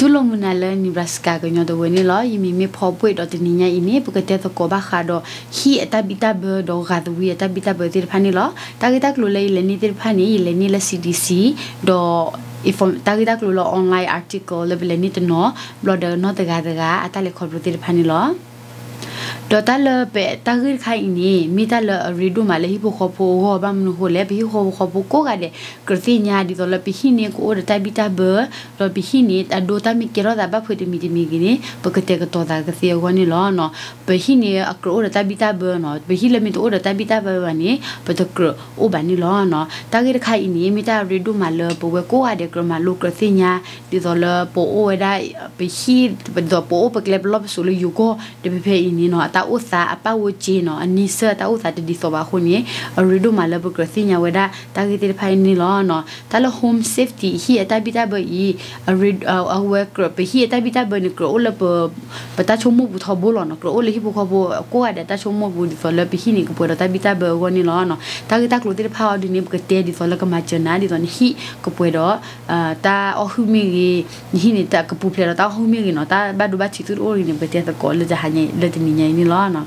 ตุลมุนาเลนิบราสกาก็ยอดเวนิลอยมีมีพอป่วยดอตินิยาอินเนปกติตะกบะขาดอฮีเอตาบิตาเบอร์ดอกาดวีเอตาบิตาเบอร์ติรพานิลอตากิตากลุเลอิเลนิติรพานิอิเลนิเลซีดีซีดออีฟอมตากิตากลุลอออนไลน์อาร์ติเคิลเลเวลนิตโนบลอเดอร์นอตกาดกาอัตาเลคอบรติรพานิลอดอตาเลเปตากิคาอินีมีตาเลรีดูมาเลฮิปโคโปโฮบัมนุโฮเลบิฮิโฮโคโปโกกะเดกระติญาดิตอลปิฮิเนโกดตาบิตาเบอร์ดอปิฮิเนตอดอตามิเกรอดาบะพุติมิติมิกินีปกติกะตอดากะเซโกนิลอนอปะฮิเนอะกรอดตาบิตาเบอร์นอปะฮิเลมิตอดตาบิตาเบอร์วานีปะตะกรออบานิลอนอตากิคาอินีมีตารีดูมาเลปะเวโกกะเดกรมาลูกระติญาดิตอลปอโอเวดาปะฮิปะดอปอโอปะเกลบลอปซุลยูโกเดเปเพอินีนอตาอุสาอปาวจีนอันนี้เสื้อตาอุสาจะดีสบายคนนี้รีดูมาแล้วบุกสิญาเวดาตากิติภัยนี่ล้อเนาะตาละโฮมเซฟตี้ฮีตาบิตาเบอร์อีรีเอาเวกรไปฮีตาบิตาเบอร์นี่กรอเลยไปตาชมบุทอบุลเนาะกรอเลยที่บุคบุกูอาเดตาชมบุดิสอลไปฮีนี่ก็ปวดตาบิตาเบอร์วันนี่ล้อเนาะตากิตากลุติภัยดินี่บุกเตะดิสอลก็มาเจอหน้าดิสอลฮีก็ปวดตาอหุมิกีฮีนี่ตาก็ปูเพลตาอหุมิกีเนาะตาบาดูบาชิตุโอรินี่บุกเตะตะกอเลยจะหายเลยจะมีไงนี่ล้อเนาะ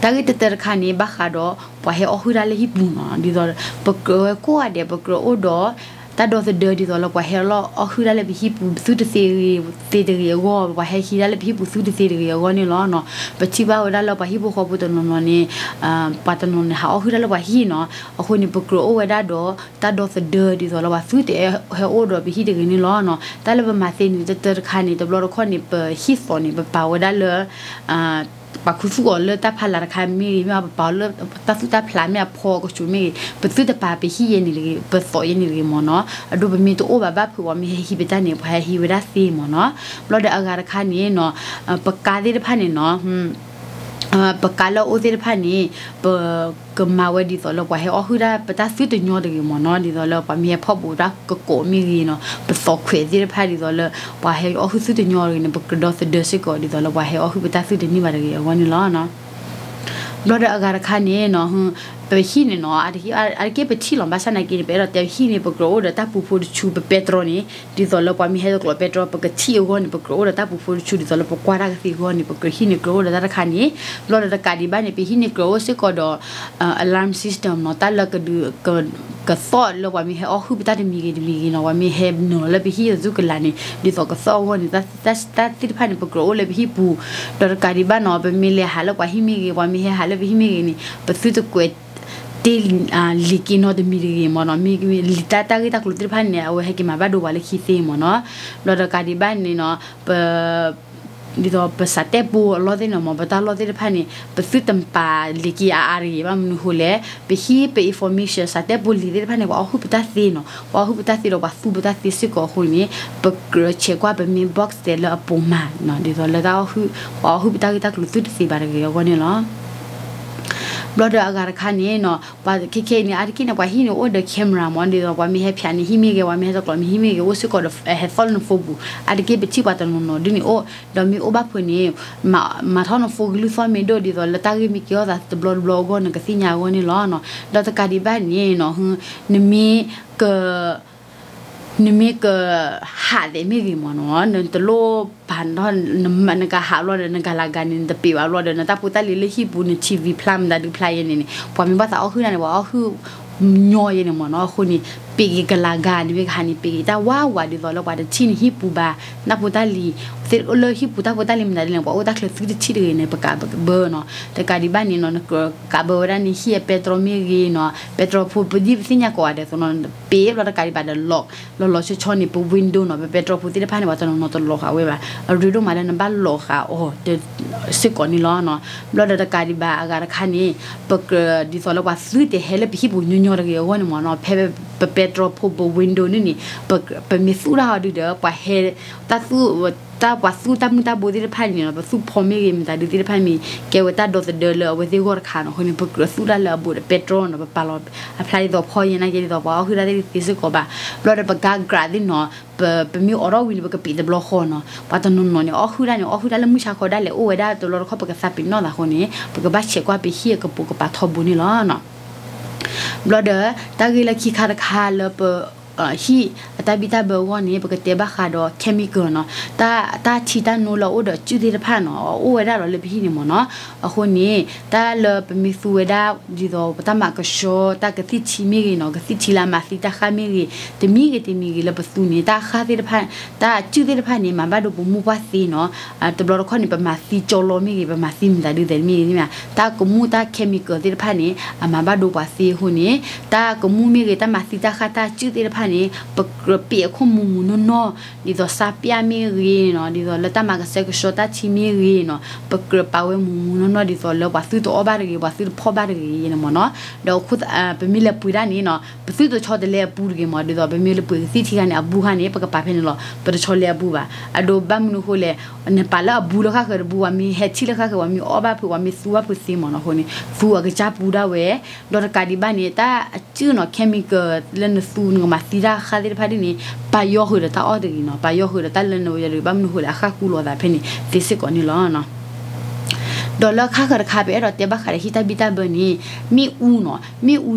ตากิตเตอร์ขานี้บ้าขาดอพอเฮอหูได้เลยฮิบุนอ่ะดิโดนปกรอกูอ่ะเดี๋ยวปกรอโอดอตาโดนเดือดดิโดนแล้วพอเฮล้ออหูได้เลยฮิบุสุดเสียเสียเรียกว่าพอเฮขี้ได้เลยฮิบุสุดเสียเรียกว่านี่ล้อเนาะปัจจุบันได้แล้วพอฮิบุขอบุตรนนนี่ปัตตนนหาอหูได้แล้วพอฮีเนาะอหูนี่ปกรอโอเวด้าดอตาโดนเดือดดิโดนแล้วพอสุดเฮอโอดอไปฮิเดือดนี่ล้อเนาะตาเลยเป็นมาเซนดิเตอร์ขานี้ตัวบล็อกคนนี้เป็นฮิสโตนี่เป็นพาวได้เลยปากคุณสุกอเลยตาพลาราคามีไม่เอาปาเลยตาสุตาพลาไม่เอาพอก็ช่วยไม่เปิดซื้อแต่ปาไปขี้เย็นนี่เลยเปิดสอยเย็นนี่เลยมอเนาะดูเป็นมีตัวโอ้แบบเผื่อว่ามีให้ฮิเบต้าเนี่ยพอให้ฮิเบต้าซีมอเนาะเราได้อาการราคานี้เนาะปากกาที่ได้ผ่านเนาะปากกาเราโอ้ที่ได้ผ่านนี่เปิดก็มาวันดีตอนเราไปให้อคือได้ประทัดซื้อตัวยอดเลยมอนอดีตอนเราไปมีพ่อบูรักก็โกมีเงินเนาะประสอบเขวี้ได้พาดีตอนเราไปให้อคือซื้อตัวยอดเลยเนี่ยประกระดอสเดือดสิก่อนดีตอนเราไปให้อคือประทัดซื้อเดือนนี้วันเลยวันนี้ล้อเนาะเราได้อาการคันนี้เนาะไปขี้เนาะอะไรที่ไปที่หลังบ้านฉันกินไปเราแต่ขี้เนี่ยประกอบด้วยตาปูปูชูไปเปโตรนี่ดีตอนเราไปมีให้ตัวกลับเปโตรประกอบที่ก่อนประกอบด้วยตาปูปูชูดีตอนเราประกอบรักที่ก่อนประกอบขี้เนี่ยกลัวด้วยตาคันนี้เราได้การดีบ้านเนี่ยไปขี้เนี่ยกลัวสิก็ดอalarm system เนาะตาเราก็ดูก็สอดเราว่ามีให้ออกคือไปตาดีมีเนาะว่ามีให้เนาะแล้วไปขี้จะจุกันละนี่ดีตอนก็สอดวันนี้ตาที่ผ่านเนี่ยประกอบเลยไปขี้ปูเราได้การดีบ้านเนาะไปมีเลยหาเราว่าขี้มีว่ามีให้หาเราไปขี้มีนี่ประตูจะเกิดตีลิกินอดมีเรื่องมันมีลิตาตากิตากลุติพันเนี่ยเอาไว้ให้กินมาบ้าดูว่าเล็กขี้เสียมันเนาะเราได้การดีบ้านนี่เนาะดิโดปสัตเตปูลอดเนาะมันตาลอดได้พันนี่ปสุดตั้มปาลิกิอารีบ้างมันหูเล่ไปขี้ไปอินฟอร์มิชันสัตเตปูลิได้พันเนี่ยว่าหูปตัดเสียเนาะว่าหูปตัดเสียเราว่าสูบปตัดเสียสิก็หูนี่ไปเกลือเช็คว่าเป็นมีบ็อกซ์เดลปูมาเนาะดิโดเราได้ว่าหูปตากิตากลุติเสียบาร์เกียวกันเนาะเราเดาอาการคันนี้เนาะว่าคิดแค่เนี่ยอะไรกินนะว่าฮีเนี่ยโอ้เดอะแคมรามันเดี๋ยวว่ามีให้พยานฮีมีเกี่ยวว่ามีให้ตกลงฮีมีเกี่ยวว่าสิ่งก่อนให้ฟอลน์ฟูบุอะไรกินไปที่ปัตตานีเนาะดินี่โอ้เดามีโอ้บ้าคนนี้มาท่านฟูกลุฟอมีดอดีตอนละตากิมีเกี่ยวแต่บล็อกบล็อกก่อนก็สิ่งยากกว่านี่ล้อเนาะเราตะการดีบ้านนี้เนาะนี่มีก็นี่มีก็หาได้ไม่กี่มันวะนั่นตลอดพันท่อนนั่นก็หาล้อนั่นก็ลากันนี่แต่ปีว่าล้อเดินนั่นตาพูดตาลิลลี่ฮิบุนทีวีพลัมดัดดูพลายนี่พอมีภาษาอ้อคือนั่นว่าอ้อคือย้อยนี่มันอ้อคนนี้ปีกก็ลากันนี่ก็ฮันนี่ปีกแต่ว่าวันเดียวเราวันที่นี่ฮิบุบะนั่นพูดตาลิเสร็จเลยฮิบุตาพูดตาลิมันได้เลยว่าโอ้ตาเคลื่อนที่ที่เดินเนี่ยประกาศเบอร์เนาะแต่การดีบ้านนี่เนาะกับเบอร์ด้านนี้ฮีเปโตรมีกีเนาะเปโตรพูดดีสิ่งยากกว่าเดี๋ยวตอนนั้นเปี๊บเราการดีบ้านเดินล็อกเราล็อกช่องนี่ปุ๊บวินโดว์เนาะเปโตรพูดที่ได้ผ่านว่าตอนนั้นตอนล็อกเอาไว้แบบรูดูมาแล้วนั่นบ้านล็อกค่ะโอ้เดี๋ยวสิก่อนนี่ล้อเนาะเราได้การดีบ้านอาการคันนี้ประกาศดีสอนเราว่าซื้อแต่เฮลไปฮิบุยย้อนอะไรกันเนาะเปโตรพูดบนวินโดว์นี่เป็นมิสูราดูเด้อว่าเฮตัดสู้ตาวัสดุตามุตาโบดีได้พันนี่เนาะวัสดุพอมีกันตาดูดีได้พันมีแกว่าตาโดนเดือดเลยวัสดุกอร์คานคนนี้พวกวัสดุละเลยบุตรเปโตรเนาะแบบปลาบอัพไลด์ดอกพอยยังไงกันดอกว่าคือได้ที่ที่สุดก็แบบเราได้ประกาศกราดินเนาะเป็นมีออร่าวินประกาศปิดบล็อกคนเนาะว่าตอนนั้นเนี่ยอ๋อคือได้เนี่ยอ๋อคือได้แล้วมือชาเขาได้เลยโอ้ยได้ตัวเราเขาประกาศสับปินเนาะแต่คนนี้ประกาศเช็คว่าไปเหี้ยกับปูกับปลาทอบุนี่แล้วเนาะเราเด้อตากีละขี้คาราคาเลยเปอ ฮีตาบิตาเบอร์วันนี้ปกติบ้าขาดอเคมีเกินเนาะตาชีตาโนเราอุดจุดที่จะผ่านเนาะอู้ไว้ได้เราเลยพี่นี่หมดเนาะคนนี้ตาเลยเป็นมิสูไว้ได้ดีเราตามากระโชตากระติชีมีเนาะกระติชีลามาสิตาขามีแต่มีก็แต่มีเลยประตูนี้ตาขาที่จะผ่านตาจุดที่จะผ่านนี่มันบ้าดูผมมูว่าสีเนาะแต่เราคนนี้เป็นมาสีโจโลมีเป็นมาสีมันจะดูแต่มีนี่ไหมตากมูตาเคมีเกินที่จะผ่านนี่มันบ้าดูว่าสีคนนี้ตากมูมีก็แต่มาสีตาขาตาจุดที่จะผ่านนี่เปียกข้อมูลนู่นน่ะดิโดซาเปียมีรีเนาะดิโดเลต้ามากระเซกชอตาชิมีรีเนาะปกระเป๋าเวมูนู่นน่ะดิโดเลวัสดุตัวอบารีวัสดุพ่อบารีเนาะมันเนาะเดี๋ยวคุณเป็นมิเลปุยด้านนี้เนาะวัสดุชอตเลปุยกันมาดิโดเป็นมิเลปุยสิที่กันเนี่ยบูฮันเนี่ยปกระเป๋าเป็นเนาะปกชอเลบูบะอะดูบ้านมันโหเลยเนี่ยปาละบูละค่ะคือบูว่ามีเฮชิละค่ะคือว่ามีอบาคือว่ามีสัวคือซีมันเนาะคนนี้สัวก็จับบูดาเวดอกกาดิบ้านเนี่ยตาชื่อเนาะเคมีเกอร์เล่นสูนมาที่ราคาที่พัดนี่ปายอหือแต่ออดกินเนาะปายอหือแต่เล่นเอาอย่างนี้บ้างหนูเลยค่ะกูรอได้เพียงนี้ที่สิ่งนี้แล้วเนาะดอลลาร์ค่าเกิดค่าเป็นเราเทียบกับค่าที่ตาบิตาเบอร์นี่มีอู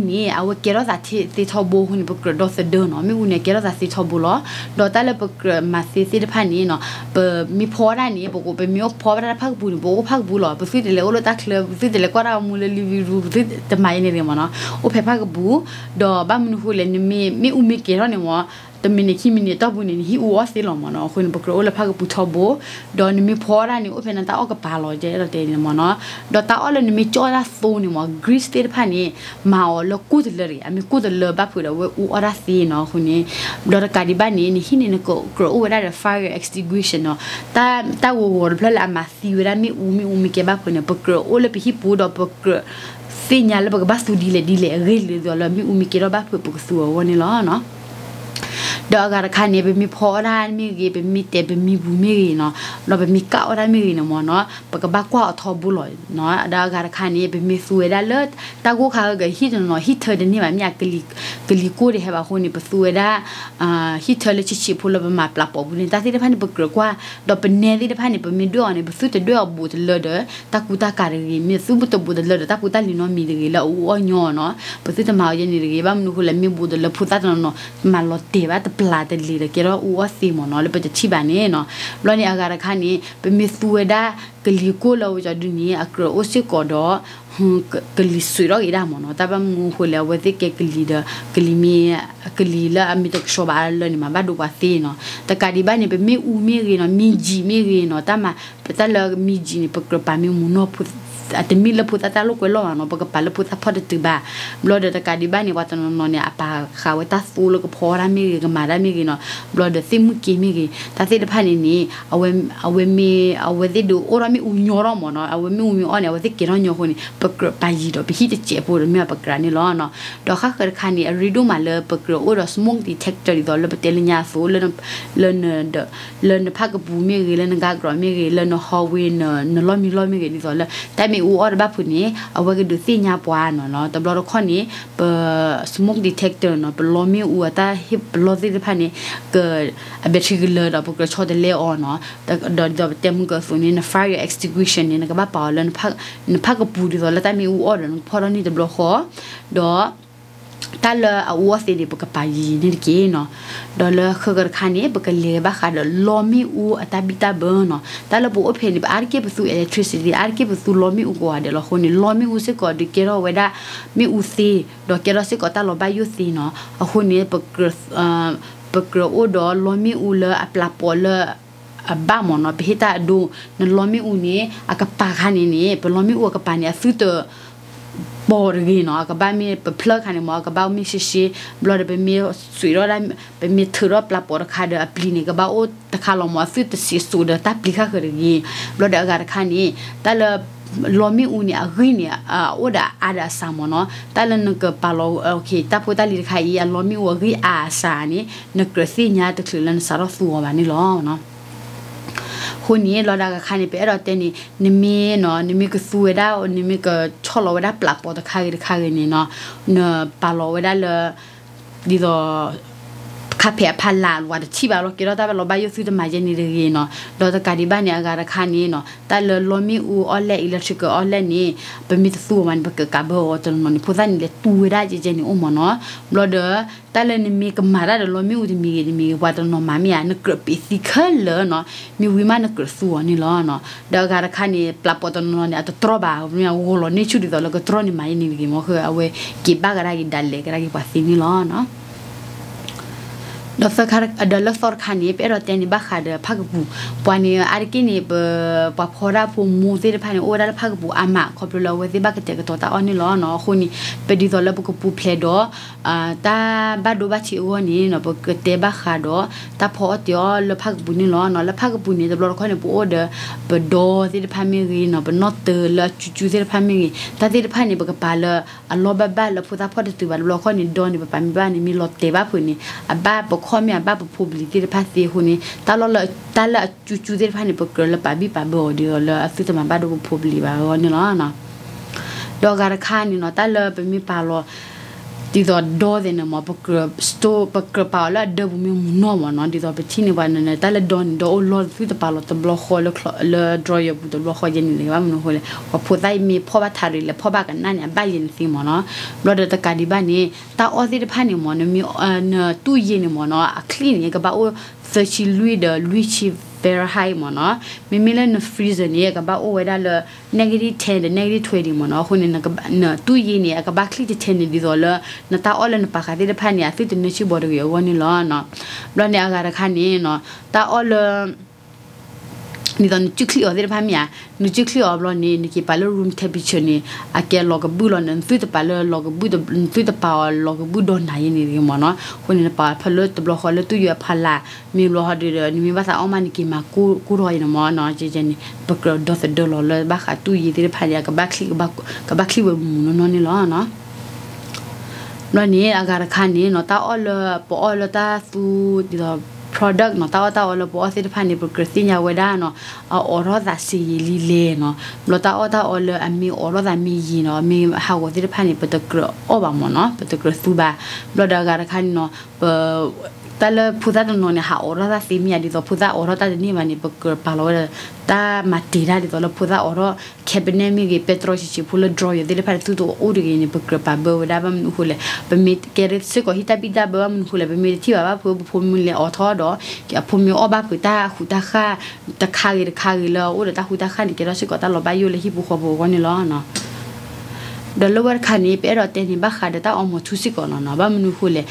นี่เอาเกล้าจากที่ทบหุ่นประกอบดอสเดินเนาะมีอูนี่เกล้าจากที่ทบุล้อดอลลาร์ประกอบมาซีซีดพันนี่เนาะเปิดมีพอได้นี่บอกว่าเป็นมีพอได้พักบุญบอกว่าพักบุญหรอไปซื้อแต่ละโอเลต้าเคลือบซื้อแต่ละก็เรามูลลิวิรูซื้อแต่ไม่เนี่ยเรื่องมันเนาะโอเพพักบุญดอบ้านมันหุ่นเลยนี่มีอูเกล้าเนี่ยวะแต่มีเนี่ยขี้มีเนี่ยตบุนี่ฮิวอสิหรอมันเนาะคนประกอบโอเลพักบุญทบดอนี่มีพอได้นี่โอเพนั่นตาออกกับปลาลอยเจเราเตนี่มันดอตาออลนี่มีจอราสูนี่มั้งกรีสเตอร์พันนี่มาอ๋อแล้วกูจะเลยอ่ะมีกูจะเลยแบบพูดแล้วว่าอูอราสีเนาะคนนี้ดอตการิบันนี่นี่หินนี่ก็กลัวว่าได้ fire extinguisher เนาะแต่วัวเราเพลินละมาสีเวลามีอูมีเก็บแบบคนนี้ปกลัวอูเลยไปฮิปูดอปกลัวสิ่งนี้แล้วปกบัสตูดีเลยเรื่อยๆแล้วมีอูเก็บแบบปกสัววันนี้แล้วเนาะดอกการคันเนี่ยเป็นมีพอได้มีเกเป็นมีเตเป็นมีบูมีเนาะเราเป็นมีเก้าได้มีเนาะมันเนาะปกบ้ากว่าทอบุลอยเนาะดอกการคันเนี่ยเป็นมีสวยได้เลิศตากูเขาเกิดฮิตเนาะฮิตเธอเดี๋ยวนี้มันอยากกลีกูได้ให้บางคนนี่เป็นสวยได้ฮิตเธอเลยชิบๆพูดเราเป็นมาปลาปอบุญตาที่ได้พันนี่เป็นเกลือกว่าดอกเป็นเนที่ได้พันนี่เป็นมีด้วยเนี่ยเป็นสู้แต่ด้วยบูดเลิศเด้อตากูตาการีมีสู้บุตรบูดเลิศเด้อตากูตาลีน้องมีเลยแล้วอ้อยเนาะเป็นสู้แต่มาอย่างนี้เลยบ้างหนูคนละมีบูดเลิศพูดตาเนาะมาลอเตะว่าปลาเตลีเลยเกล้าอ้วนสีมันเนาะเลยเป็นจะชีบานี่เนาะแล้วนี่อาการข้านี่เป็นมีสวยได้กลิโกเราจะดูนี่อักรอสิกอดอกลิสวยเราอีด้ามันเนาะแต่บางมูหัวเลี้ยวว่าที่กลิเดกลิมีกลิละมีตกชอบอะไรนี่มาบ้าดูว่าสีเนาะแต่การบ้านนี่เป็นมีอูมีเนาะมีจีมีเนาะแต่มาแต่ละมีจีนี่เป็นกระป๋ามีมูนอพุอาจจะมีเลพุตาตาลูกเวลวันนบกปาเลพุตาพอดตืบะบลอดตะการดีบ้านนี่วัตนนเนี่ยปาขาวตาสูลก็พอได้มีกันมาได้มีเนาะบลอดซิมุกีมีกีตาสิดพันนี้เอาเวที่ดูโอรามีอุญรอมเนาะเอาเวมีอุญอ่อนเอาเวที่เกล้าโยคนนี้ปกปายีดอไปฮิตเจ็บปวดมีปกรานี่ล้อเนาะดอกข้าเกิดคันนี้รีดูมาเลยปกโอรสมุงดีเทคเตอร์ดอลเปเตลิญาสูเลินพักบูมีกีเลินกากรอมีกีเลินฮอวินเนล้อมีล้อมีกีดอลเลแต่มีอูออดแบบพวกนี้เอาไว้ก็ดูสิยาปวานเนาะแต่บล็อกข้อนี้เป็นสโมกดีเทคเตอร์เนาะเป็นลมมีอูอัตราฮิปลอสิที่พันนี้เกิดเบทริกเลอร์เราพวกเราชอบเดลออนเนาะแต่เดี๋ยวเต็มก็ส่วนนี้นะ fire extinguisher นี่นะก็บ้าเปล่าแล้วนักพักก็ปูดีตอนแล้วแต่มีอูออดเนาะพอตอนนี้แต่บล็อกข้อเดี๋ยวตลอดเอาวัวเสด็จไปกับปายีนี่เกี่ยเนาะดอลล์เขาเกิดขันเนี่ยไปกับเลี้ยบ้าขาดลอมีอูอัตบิตาเบอร์เนาะตลอดพวกอุปกรณ์แบบอาร์เก็บประตูอิเล็กทริซิตี้อาร์เก็บประตูลอมีอูกว่าเดี๋ยวเราคนนี้ลอมีอูเสกอดเกล้าไว้ได้มีอูซีดอกเกล้าเสกอดตลอดใบยูซีเนาะเอาคนนี้ไปกับอูดอลลอมีอูเลอปลาปอเลบ้ามันเนาะไปให้ตาดูนั่นลอมีอูนี่อากับปากขันนี่เป็นลอมีอูกับปานี่สุดบอร์กีเนาะกับบ้านมีเป็นเพลิดเพลินมอกับบ้านมีชิๆบลอดเป็นมีสวยรอดเป็นมีถือรอดปลาปอดขาเดือปลีนี่กับบ้านโอ้ตะขาลมอสิตสีสูดตาปลีข้าเกิดกีบลอดอาการข้านี้แต่ละลอมีอูนี่อะไรเนี่ยโอ้ด่าอาด่าสามเนาะแต่ละนึกปลาเราโอเคแต่พอตาลีข้าอีลอมีอูอะไรอาสานี่นึกกระสีเนี่ยตะคือลันสารสัวแบบนี้ล้อเนาะคนนี้เราได้กับใครนี่ไปเราเต้นี่มีเนาะนี่มีก็สวยได้นี่มีก็ชอบเราได้ปลักปอดตะไคร้นี่เนาะเนอปลาเราได้เลยดีต่อ คาเฟ่พันล้านวันที่แบบเราคิดว่าถ้าเราไปอยู่สุดมาเจนี่เรื่องเนาะเราจะการีบ้านเนี่ยการค้านี่เนาะแต่เราไม่อู้ออนไลน์อิเล็กทริกออนไลน์นี่เป็นมิตรสู้มันเป็นกับการบริโภคจนมันพูดได้เลยตัวได้เจเจนี่อุ้มมันเนาะเราเด้อแต่เราเนี่ยมีกับมาได้เราไม่อู้ที่มีว่าตอนน้องมามีอันนึกเกิดปีสิขึ้นเลยเนาะมีวิมานนึกเกิดส่วนนี่แล้วเนาะเดี๋ยวการค้านี่ปลาปอตอนน้องเนี่ยตัวตรบ้าเนี่ยโอ้โหเราเนี่ยชุดเดียวเราก็ตรนี่มาเจนี่เรื่องมันคือเอาไว้เก็บบ้านก็ได้กินดันเลยก็ได้กินภาษีนี่แล้วเนาะดอกสกัดดอกสอดขานี่เป็นรถยนต์บ้าขาดพักบุปานี่อะไรกินนี่ปะพอราผมมูสิพานี่โอ้ได้พักบุอามาขอบเราเวทีบ้าเกิดตัวตาอันนี้ล้อเนาะคนนี้เป็นดีตอนเราบุกปูเพลดอ่าตาบ้าดูบ้าชิวันนี้เนาะเกิดเตะบ้าขาดตาพอเดียวเราพักบุนี่ล้อเนาะเราพักบุนี่จะเราคนนี้ปูโอ้เด้อเป็นดอสิพานี่เนาะเป็นนอตเตอร์เราจู่ๆสิพานี่ตาสิพานี่เป็นกระป๋าเราอัลลอฮ์บ้าบ้าเราพูดตาพอเดียวเราคนนี้ดอนี่เป็นปามีบ้านี่มีรถเตะบ้าผู้นี้อ่ะบ้าปกข้อมีบ้าบุพบุรีที่เราพัฒน์คนนี้ตลอดจู่ๆที่เราพัฒน์ไปเกิดเราไปบีบไปบ่อเดียวเราสุดท้ายมาบ้าบุพบุรีบ้าวันนี้แล้วนะดอกการค้านี่เนาะตลอดเป็นมีปลาล้อที่เราดอเดนมาไปเกิดสโตไปเกิดปลาล้อเดือบมีมุนอมันนะที่เราไปที่นี่วันนั้นตลอดดอนดอล้อสุดท้ายปลาล้อตัวบล็อกคอแล้วแล้วดรอยบุตรบล็อกคอเย็นนี่ว่ามันหัวเลยว่าพอได้มีพ่อบ้าทาริและพ่อบ้ากันนั่นเนี่ยบ้าเย็นสิมันนะเราเดินตะการดีบ้านนี้ตาอ้อที่เราพัฒน์มันมีตู้เย็นมันนะคลีนเนี่ยก็บ้าโอ้เซชิลุยเดลุยชิเบอร์ไฮมันนะมีเล่นฟรีเซอร์เนี่ยกับบ้าโอ้เวลาเลย-10หรือ-20มันนะคนเนี่ยกับตู้เย็นเนี่ยกับบ้าคลิก10นี่ดีตลอดนั่นตาอ้อเล่นปากกาที่เด็กพันเนี่ยซึ่งตัวนี้ชื่อบอร์เกอร์วันนี้ล้อเนาะแล้วเนี่ยการค้านี่เนาะตาอ้อเล่นนี่ตอนจุกคลีออเดอร์พามีอ่ะนี่จุกคลีออฟลอนนี่นี่กี่พัลล์รูมเทปิชนี่อาเกลลอกบุลอนนั่นสุดพัลล์ลอกบุสุดพัลล์ลอกบุดอนไหนนี่ที่มันเนาะคนนี้พัลล์ตัวบล็อกเลยตัวเยอะพัลละมีบล็อกเดียวนี่มีภาษาออมันกี่มากูรอยนะมันเนาะเจเจนี่ปกติดอสเดอร์ลอนเลยบ้าขาตู้ยี่เดอร์พามีอ่ะกับบ้าคลีเวอร์มูนนนี่ล้อเนาะแล้วนี่อาการคันนี่เนาะตาออลปออลตาสูดีต่อproduct เนาะตาอ้อเราบอกว่าสิทธิพันธ์ในโปรเกรสที่ยาวไว้ได้เนาะเอาออร่าจากสีลีเล่เนาะเราตาอ้อเลยมีออร่าจากมียีเนาะมีหาวสิทธิพันธ์ในโปรเกรสอ้อบางมันเนาะโปรเกรสซูบะเราได้การคันเนาะแต่ละผู้จัดงานเนี่ยหาออร่าจากสีมีอะไรต่อผู้จัดออร่าจากนี่มันในโปรเกรสพาเราเลยตามาตีได้ต่อเราผู้จัดออร่าแค่เป็นเนี่ยมีกี่เปโตรชิชิพูดเลยดรอยสิทธิพันธ์ตัวอูดกี่ในโปรเกรสพาเบอร์ได้บ้างมันหุ่นเลยเป็นมีเกเรตซึ่งก็ฮิตาบิดาเบอร์มันหุ่นเลยเป็นมีที่แบบว่าผู้พูดมันเลยออทอดก็พอมีอ้อบ้าคือตาหูตาข้าตาข้าหรือข้าหรือเราโอ้แต่ตาหูตาข้านี่ก็เราใช้ก็ตาเราไปอยู่เลยที่บุคคลบอกว่านี่ล้อเนาะเดี๋ยวเราวันขันนี้ไปเราเต้นบ้าขาดตาอมทุสิก่อนเนาะบ้ามันหุ่นเลย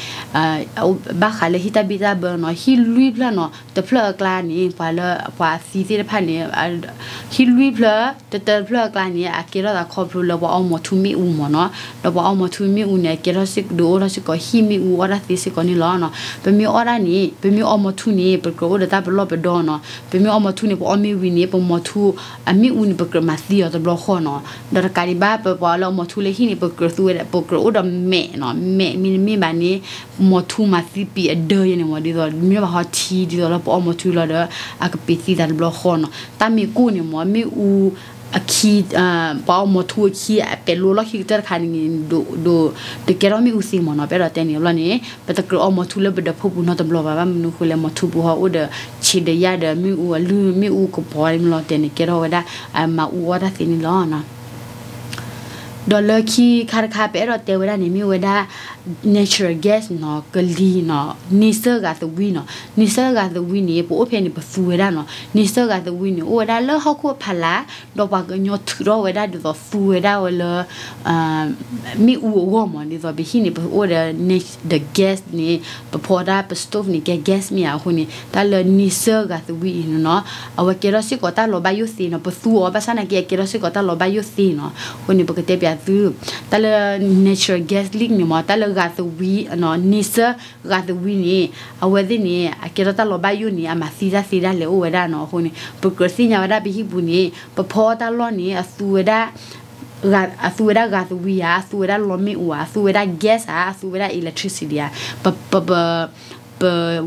บ้าขาเลยฮิตาบิตาเบอร์เนาะฮิลุยเพลเนาะแต่เพลกลางนี่พอซีซีได้พันนี่ฮิลุยเพลแต่เพลกลางนี่เกล้าตาครอบครัวเราว่าอมทุมีอูเนาะเราว่าอมทุมีอูเนี่ยเกล้าสิดูเราสิก็ฮิมีอูอราซีสิก่อนนี่ล้อเนาะเป็นมีอรานี่เป็นมีอมทุนี่เป็นกระโดดตาเป็นรอบเป็นดอนเนาะเป็นมีอมทุนี่เป็นอมีวินี่เป็นอมทุมีอูนี่เป็นกระมาซีอ่ะตัวบล็อกเนาะดาราการีบ้าเป็นว่าเราอมทุเลหินปกติตัวปกติอุดมแม่เนาะแม่มีบ้านนี้หมดทุมาสิปีเดือนเนี่ยหมดดีตอนมีแบบฮอตทีดีตอนเราพอหมดทุเราเด้ออากาศปิดที่ดันบล็อกคนเนาะแต่มีกูเนี่ยหมดไม่อูขี้พอหมดทุขี้เป็นรู้แล้วขี้เจอการเงินดูแกเราไม่อุสิมันเนาะเป็นเราแต่เนี่ยเราเนี่ยเป็นตะกร้อหมดทุเลยเป็นเด็กผู้บุญเราต้องบอกว่ามันนุคือเลยหมดทุบุหาอุดชิดยาเด้อไม่อูลืมไม่อูก็พอเราแต่เนี่ยแกเราได้มาอูว่าได้สิ่งนี้แล้วเนาะดอลเลอร์คีคาร์คาเปอร์เตอร์เวลาเนี่ยมีเวลา natural gas เนาะกลีเนาะนิสเซอร์กับตัววิเนาะนิสเซอร์กับตัววิเนี่ยปุ๊บเพียงเนี่ยปุ๊บฟูเวลาเนาะนิสเซอร์กับตัววิเนี่ยโอ้เวลาเลิกเขาควบพละดอกบักยอดทุเรศเวลาเดี๋ยวฟูเวลาเวลามีอู่วอร์มเดี๋ยวไปหินเนี่ยปุ๊บโอ้เดี๋ยวเนี่ย the gas เนี่ยปุ๊บพอได้ปุ๊บสโตฟเนี่ยแก gas มีอะไรคนนี้แต่เรื่องนิสเซอร์กับตัววิเนาะเอาไว้เกล้าสิก็ตั้งลบายุสีเนาะปุ๊บฟูเอาไปสั่นเกล้าสิก็ตั้งลบายุสีเนาะคนนี้ปกติไปแต่ละ natural gas ลิงเนี่ยมันแต่ละก๊าซวีเนาะนิสก๊าซวีนี่เอาไว้ที่นี่เกิดตั้งลบายุนี่อามาซีด้าเลยโอ้เวด้าเนาะคนนี้ปกติเนี่ยเวด้าไปฮิบุนี่พอตั้งล้อนี่สูเวด้าก๊าซวีอะสูเวด้าลมไม่อ้วสูเวด้า gas อะสูเวด้า electricity อะ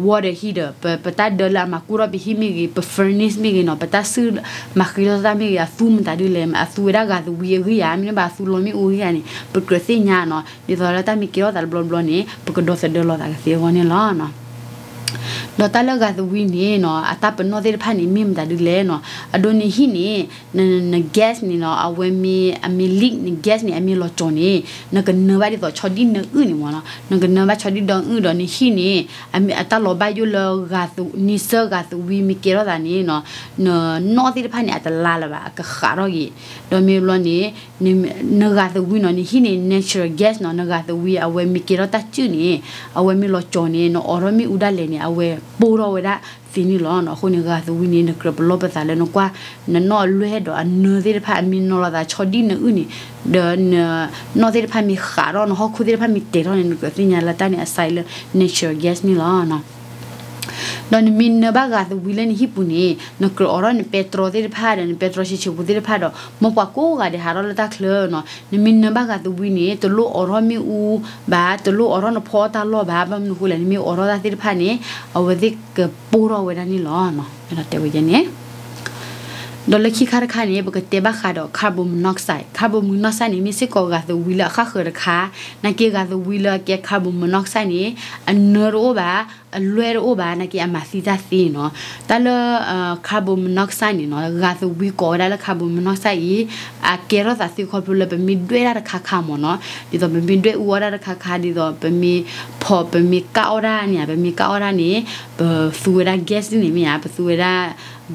water heater ไปตัดเดลามาคูรอบิฮิมิกีไป furnace มิกีเนาะไปตัดซื้อมาคิดว่ามิกีอาซูมันตัดดูเลยอาซูเวลาการวิ่งวิ่งมิเนบาซูลมิอูฮีอันนี้ไปกระเซียนเนาะดีตอนเราตั้งมิกีเราตัดบล็อกนี่ไปกระโดดเสด็จเราตัดเสียวันนี้ล้อเนาะ เราตาเลิกกับวินเนาะอาตาเป็นนอเดลพันนี่มีมดัดดูแลเนาะอาดูนี่หินี่นั่นแก๊สนี่เนาะเอาไว้มีลิกนี่แก๊สนี่มีหลอดจอนี่นั่นก็เนื้อว่าที่ต่อชอดินเนื้ออื่นนี่มั้งเนาะนั่นก็เนื้อว่าชอดินดองอื่นดองนี่หินี่อาตาลอบายุเลิกกับนิเซอร์กับวิมิเกลอะไรนี่เนาะนอเดลพันนี่อาตาลาละวะก็ขาร้อยยี่ดอมีหลอดนี่เนื้อกับวินเนาะนี่หินี่ natural gas เนาะเนื้อกับวิเอาไว้มิเกลตัดชื่อนี่เอาไว้มีหลอดจอนี่เนาะออร์มีอุดาเลนี่เอาไว้ปูเราไว้ละสิ่งนี้หรอเนาะคนนี้ก็จะวินิจฉัยเป็นโรคประสาทเลยเนาะกว่านั่นนอเลือดดอกเนื้อที่ผ่านมีนอระดับชอดินเนื้ออื่นนี่เดินนอที่ผ่านมีขาร้อนเขาคุยที่ผ่านมีเตะร้อนนี่ก็สิ่งนี้ละตานี่อาศัยเลย natural gas นี่หรอเนาะตอนมินเนบากาตัววิลเลนฮิปุนีนักรอรอนเปโตรที่ผ่านเนี่ยเปโตรชิชิบุที่ผ่านดอกมักว่าโกกาเดฮารอลตาเคลนเนาะมินเนบากาตัววินีตัวลูกอรอนมีอูบ้าตัวลูกอรอนพอตาล้อบ้าบ้ามนุคุเลนมีอรอนที่ผ่านเนี่ยเอาไว้ที่กับปูรอไว้ด้านนี้ล้อเนาะเราเตะไว้ยังเนี่ยดอลคิคาร์คานี่ปกติบ้าขาดคาร์บอนมอนอกไซด์คาร์บอนมอนอกไซด์นี่มีสิ่งก่อการตัววิลล์ข้าเขื่อนค่ะนักเกี่ยวกับตัววิลล์เกี่ยวกับคาร์บอนมอนอกไซด์นี่อันนรอบะอันเลวรอบะนักเกี่ยวกับมาซิดาซีเนาะแต่ละคาร์บอนมอนอกไซด์นี่เนาะการตัววิก่อได้ละคาร์บอนมอนอกไซด์อีอาเกี่ยวกับสิ่งก่อเป็นเป็นมีด้วยราคาคาร์บอนเนาะดิต่อเป็นมีด้วยวัวราคาคาร์ดิต่อเป็นมีพอเป็นมีก้าวด้านเนี่ยเป็นมีก้าวด้านนี่เป็นสูดได้แก๊สนี่มีอ่ะเป็นสูดได้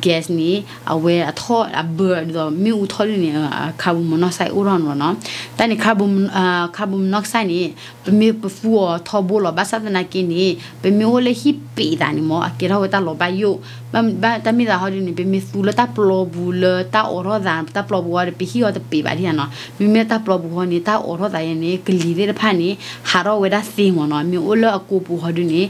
แก๊สนี่เอาไว้ทอดเบอร์เราไม่อุทอดเนี่ยคาร์บอนมอนอกไซด์อุรานวะเนาะแต่นี่คาร์บอนมอนอกไซด์นี่เป็นมีฟัวทอบุลบัสนากินี่เป็นมีโอเลฮิปีดานิมอเกล้าเวตาลบายุบ้านแต่มีแต่เขาเนี่ยเป็นมีสูเลตาปลอบุเลตาอรอดานตาปลอบัวเดปิฮิโอตาปีบาดีเนาะมีเมตาปลอบัวนี่ตาอรอดานนี่กลีเดพานี่ฮารอเวดาซีมเนาะมีโอเลอกูปูเขาดูนี่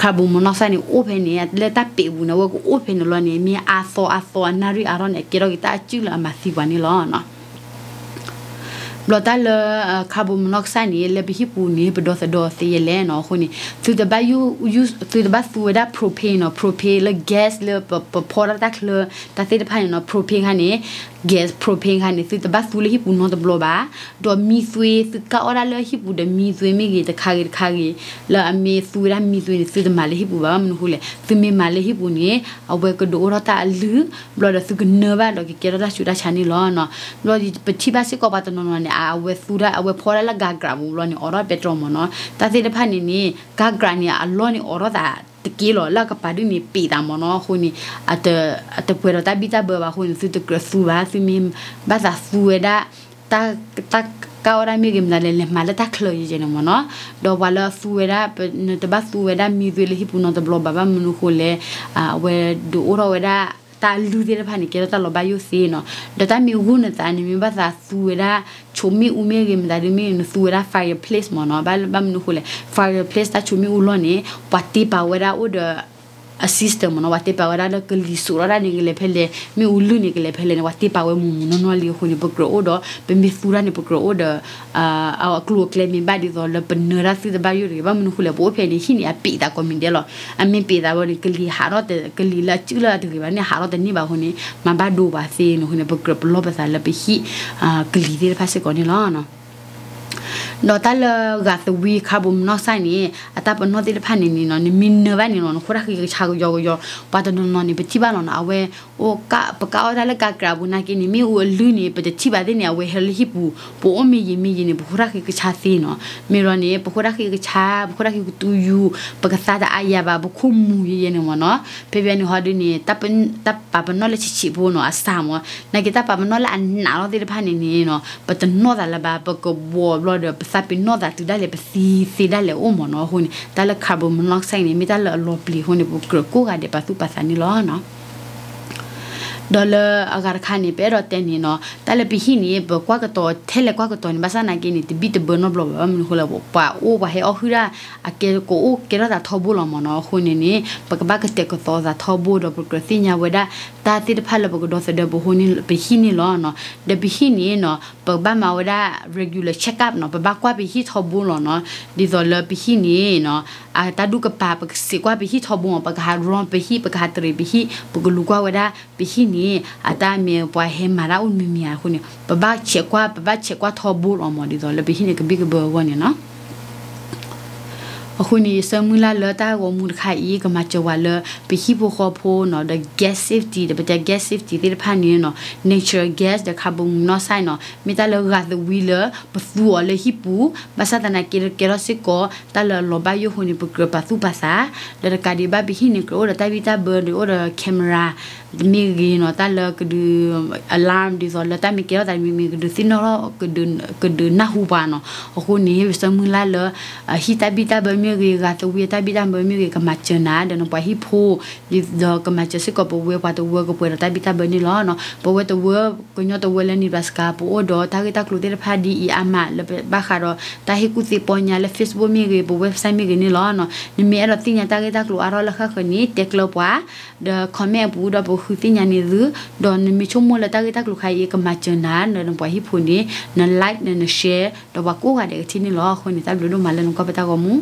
คาร์บอนมอนอกไซด์นี่โอเพนเนี่ยเลตาปีบุนะว่ากูโอเพนล้วนเนี่ยมีอาโซนารีอารอนเกี่ยวกับอาชีพละมาสิวันนี้ล้อเนาะเราแต่ละคาร์บอนมอนอกไซด์นี่เลยไปฮิปูนี่ไปโดสเยเลนเนาะคนนี้สุดบ้ายูสุดบ้าสูดได้โพรเพนเนาะโพรเพนแล้วแก๊สเลยพอระดับเลยแต่สุดท้ายเนาะโพรเพนค่ะเนี่ยแก๊สโพรเพนค่ะเนี่ยสุดบ้าสูเลยฮิปูนอนตบลบ้าโดนมีซุยสุดก้าวอะไรเลยฮิปูเดมีซุยไม่เกิดคาเกแล้วมีสูดามีซุยสุดมาเลยฮิปูบ้ามันหูเลยสุดมีมาเลยฮิปูนี่เอาไว้ก็โดนเราแต่ลืมเราได้สุดเนื้อบ้าเราเกี่ยวกับชุดอาชานี่ล้อเนาะเราไปที่บ้านสิกบาตนนนเนี่ยเอาไว้สูดเอาไว้พอแล้วกากราบุลนี่ออร์เปตรอมเนาะแต่สิ่งที่ผ่านนี่กากราเนี่ยอัลลอนี่ออร์แต่ตะกี้หรอแล้วก็ไปดูนี่ปีตามเนาะคนนี้อาจจะเปิดเราตาบิดาเบอร์ว่าคนสุดกระสุนว่าสิมีบ้าจะสูดได้ตาก็เราไม่กินอะไรเลยมาแล้วทักเลยเจนมันเนาะดอกว่าเราสูดได้เนี่ยแต่บ้าสูดได้มีด้วยเลยที่พูนต้องบล็อกบ้ามันคุเลยเวดูเราเวได้ตาลูดีเลยพันนี่เกี่ยวกับตาลบายุสีเนาะแต่ตามีหุ่นตาเนี่ยมีภาษาสูดได้ชมมีอุเมกิมแต่ดูมีสูดได้ fireplace มันเนาะบ้านมันคุเลย fireplace ตาชมมีอุลนี่วัดที่ป่าเวได้อุดสิสเต็มนะวัดที่ป่าวได้แล้วก็ลิสุระนี่ก็เลยเพลมีอุลุนี่ก็เลยเพลวัดที่ป่าวมุมนนวลีคนนี้ปกรอดเป็นมิสุระนี่ปกรอดเอาคลัวเคลมีบาดีตอนแล้วเป็นเนื้อรัสิตบาอยู่หรือว่ามันคุณเลยบอกเพลนี่ที่นี่ปีตาคอมมิเดลล์อันมีปีตาวันนี้ก็ลีฮารอตก็ลีละจุละถึงวันนี้ฮารอตนี่บ่าวคนนี้มาบ้าดูบ้าเซนคนนี้ปกรอบลบภาษาละไปขี้กลีที่ภาษาก่อนนี่ล้อเนาะดอตลกาสวีคาบุมนอไซนี่อาตาปนอติลพันนี่นอนมินเนวานี่นอนคุรักกิชากยอปาตนนอนนี่ปฏิบ้านนอนเอาเวโอกะปะกะอดาลกากราบุนากินี่มีอูลืนี่ปฏิบ้านนี่เอาเวเฮลฮิปูปอมียินี่คุรักกิชาซีเนาะมีรอนี่ปคุรักกิชาปคุรักกิตุยูปกะซาดาอายาบาบคุมูยินี่มอนอเปเวนี่ฮอดนี่ตับปาปนอลชิชิบูนออาสามอนากิตาปาปนอลอันนาลอติลพันนี่เนาะปตนอดาลบาปกบวบลอดซาเป็นนอตได้เลยเป็นซีได้เลยโอ้หมอเนาะคนนี้แต่ละคาร์บอนมอนอกไซด์นี่ไม่ได้เลยลบลีคนนี้พวกเกลือกูกันเดี๋ยวประตูภาษานี่ล้อเนาะดอลอากาศข้างนี้เป็นรถเต็นนี่เนาะแต่ละปีที่นี่บอกว่าก็ตัวเทเลกว่าก็ตัวนี่ภาษาหนักกินนี่ติบิตเบอร์นอบลบว่ามันคนละบอกว่าโอ้ว่าให้ออกขึ้นได้อาเกลโกโอ้เกล้าจะทอบุลอมเนาะคนนี้ปกบ้าก็เตะก็ตัวจะทอบุดอกกระสีเนี่ยเวลาตาติดพันแล้วปกดอสเดบุคนนี้ปีที่นี่ล้อเนาะเดปีที่นี่เนาะปกบ้ามาเวลา regular check up เนาะปกบ้ากว่าปีที่ทอบุลอเนาะดิโซเลปีที่นี่เนาะอาตาดูกระป๋าปกสิกว่าปีที่ทอบุลปกหาร้อนปีที่ปกหาตรีปีที่ปกลูกว่าเวลาปีที่นี่อาตาเมียปล่อยให้มาละอุ่นมีเมียคนนี้ป้าบ้าเช็คว่าทอบุลออกมาดีตอนแล้วไปที่นี่ก็บิ๊กเบอร์วันเนี่ยเนาะ คุณนี่สมุนละเลต้าก็มูลค่าอีกมาจวัลเลยไปขี้พวกเขาพูนเดอะ gas safety เดี๋ยวไปเจอ gas safety ที่ผ่านนี่เนาะ natural gas เดี๋ยวขับบุ้งน้อยใส่เนาะไม่แต่ละกัดวิลเลอร์ไปฟัวเลยขี้ปูภาษาตอนนั้นเกล้าสิก็แต่ละลบายอยู่คนนี้ไปเกลือปัสสุภาษาเดี๋ยวการดีบ้าไปขี้นี่ก็เดี๋ยวแต่วิธีเบอร์เดี๋ยวเดี๋ยวกล้องมีกี่เนาะแต่ละก็ดู alarm ดีสอดแล้วแต่ไม่เกล้าแต่มีก็ดูสิ่งนั้นก็ดูน่าหัวเนาะคุณนี่สมุนละเลยฮิตาบิตาเบอร์มีกี่กัตวิตาบิตาเบอร์มีกี่ก็มาเจอหน้าเดี๋ยวน้องไปฮิปโฮดิดอกก็มาเจอสิก็ไปเวปัตเวก็ไปรัตบิตาเบอร์นี่ล้อเนาะไปเวตัวเวก็ย้อนตัวเวเลนี่บัสกาปูโอดอถ้ากิตาครูเดลพาดีอีอามาแล้วบ้าคาร์ถ้าฮิคุติปอนยาแล้วเฟซบุ๊กมีกี่ไปเว็บไซต์มีกี่นี่ล้อเนาะนี่มีอะไรที่เนี่ยถ้ากิตาครูอารมณ์ละค่ะคนนี้เทคโลปะเด็กคอมเมอปูดอปูคุติเนี่ยนี่รู้ดอนมีชั่วโมงแล้วถ้ากิตาครูใครก็มาเจอหน้าเดี๋ยวน้องไปฮิปโฮนี่นั่นไลค์นั่นแชร์ดอกว่ากูก็เด็กที่นี่ล้อคนนี้ตาบลูดูมาแล้วน้องก็ไปตากอมู